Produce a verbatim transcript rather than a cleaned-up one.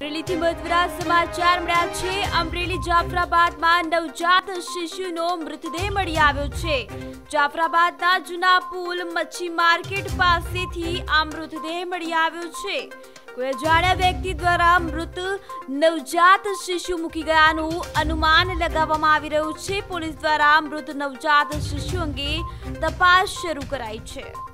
અમરેલીથી મધ્યરાત સમાચાર મળ્યા છે। અમરેલી જાફરાબાદમાં નવજાત શિશુનો મૃતદેહ મળી આવ્યો છે। જાફરાબાદના જૂના પુલ મચ્છી માર્કેટ પાસેથી આ મૃતદેહ મળી આવ્યો છે। કોઈ અજાણ્યા વ્યક્તિ દ્વારા મૃત નવજાત શિશુ મૂકી ગયાનું અનુમાન લગાવવામાં આવી રહ્યું છે। પોલીસ દ્વારા મૃત નવજાત શિશુ અંગે તપાસ શરૂ કરાઈ છે।